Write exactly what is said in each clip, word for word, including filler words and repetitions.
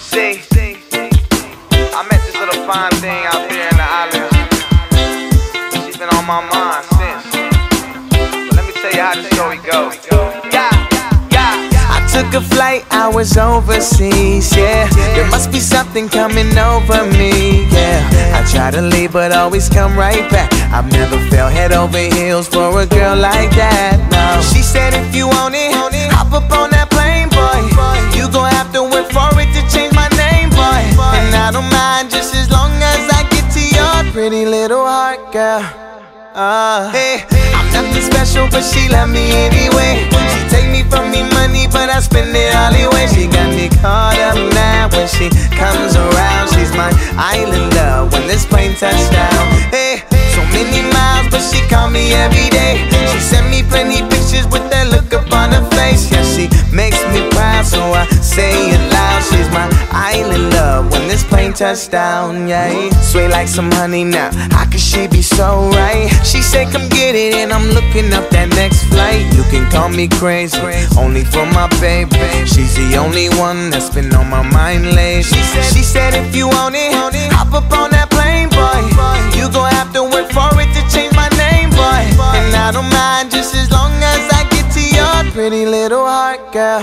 you see, I met this little fine thing out there in the islands. She's been on my mind since. But let me tell you how this story goes. Yeah, yeah. I took a flight, I was overseas, yeah. There must be something coming over me, yeah. I try to leave but always come right back. I've never fell head over heels for a girl like that, no. She said if you want it, hop up on that plane, boy. You gon' have to work for it to change my name, boy. And I don't mind just as long as I get to your pretty little heart, girl. uh, hey, I'm nothing special but she love me anyway. She take me from me money but I spend it all away. She got me caught up now. When she comes around, she's my island love. When this plane touched down, hey, so many miles but she call me every day. She sent me plenty pictures with that look upon her face. Yeah, she makes me proud so I say it loud. She's my island love when this plane touched down, yeah. Sway like some honey now, how could she be so right? She said come get it and I'm looking up that next flight. You can call me crazy, only for my baby. She's the only one that's been on my mind lately. She said, she said if you want it, hop up on that plane, boy. You gon' have to work for it to change my name, boy. And I don't mind just as long as I get to your pretty little heart, girl.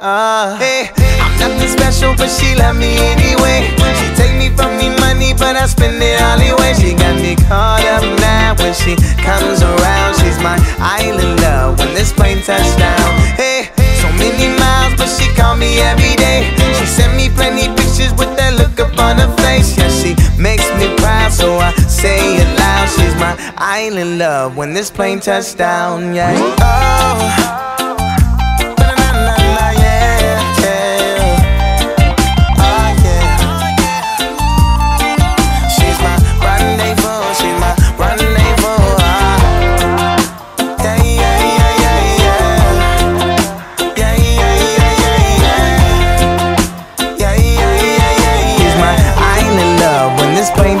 uh, hey, I'm nothing special but she love me anyway. She take me from me money but I spend it all away. She got me caught up now. When she comes around, she's my island love when this plane touched down. Hey, so many miles but she call me every day. She sent me plenty pictures with that look upon her face. Yeah, she makes me proud so I say it loud. She's my island love when this plane touched down, yeah. Oh,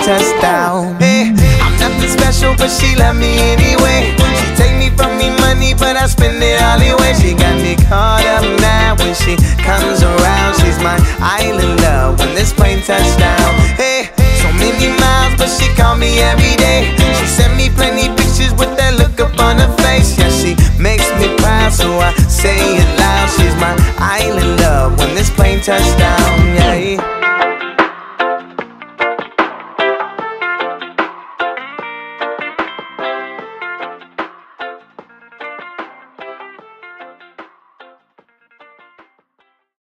touchdown. Hey, I'm nothing special but she love me anyway. She take me from me money but I spend it all away. She got me caught up now. When she comes around, she's my island love when this plane touched down. Hey, so many miles but she call me every day. She sent me plenty pictures with that look upon her face. Yeah, she makes me proud so I say it loud. She's my island love when this plane touched down.